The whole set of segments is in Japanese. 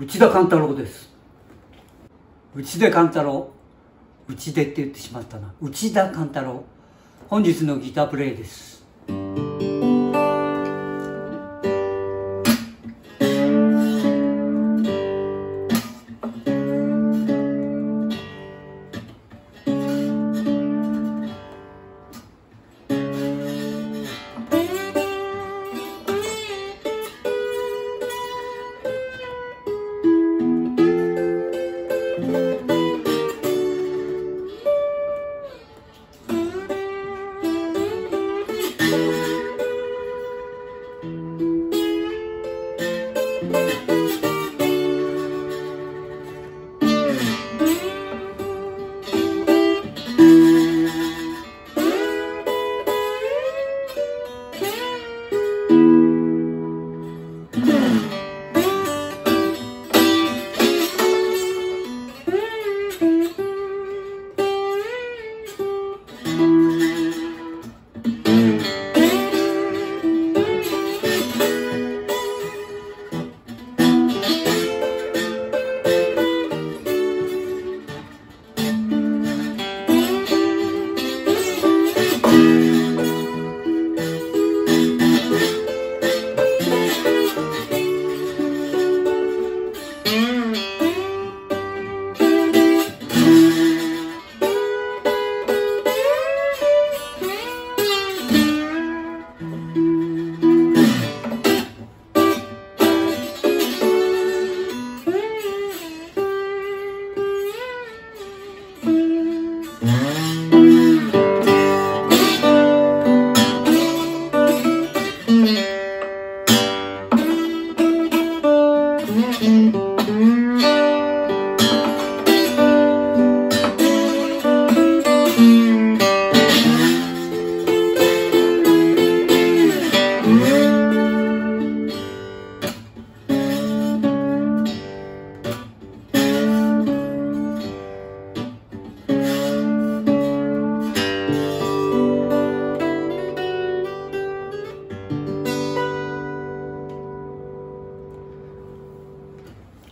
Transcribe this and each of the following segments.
内田貫太郎です。内田貫太郎。内田って言ってしまったな。内田貫太郎。本日のギタープレイです。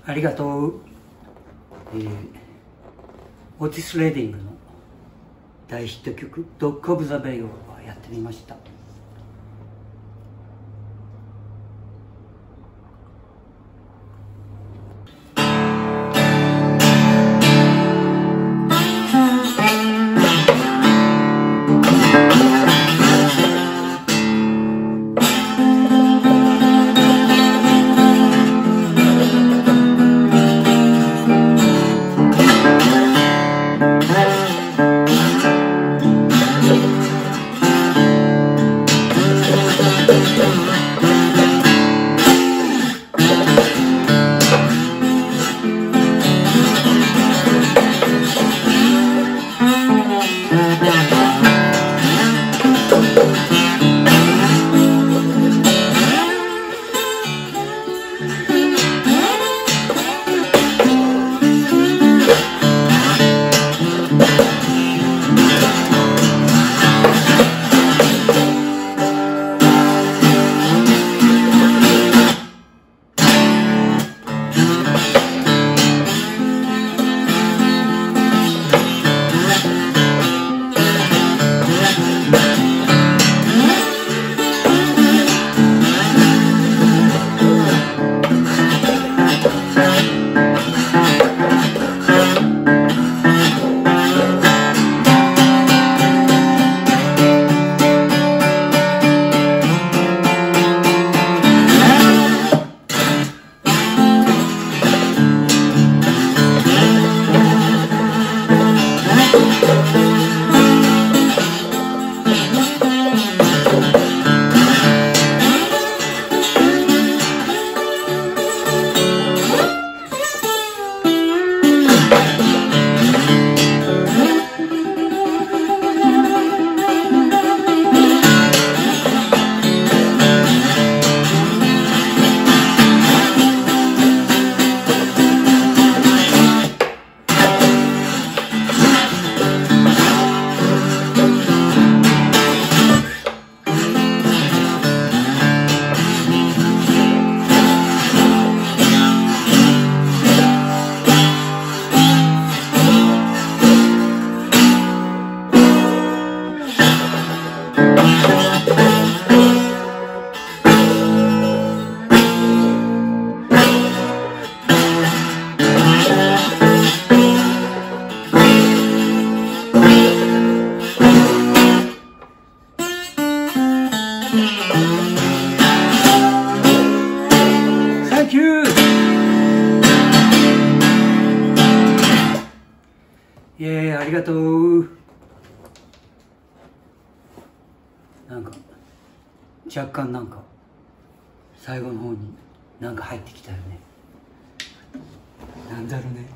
ありがとう。オーティス・レーディングの大ヒット曲「ドッグ・オブ・ザ・ベイ」をやってみました。ありがとう。なんか若干なんか最後の方になんか入ってきたよね。なんだろうね。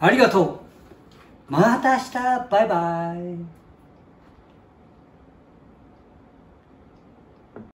ありがとう。また明日。バイバイ。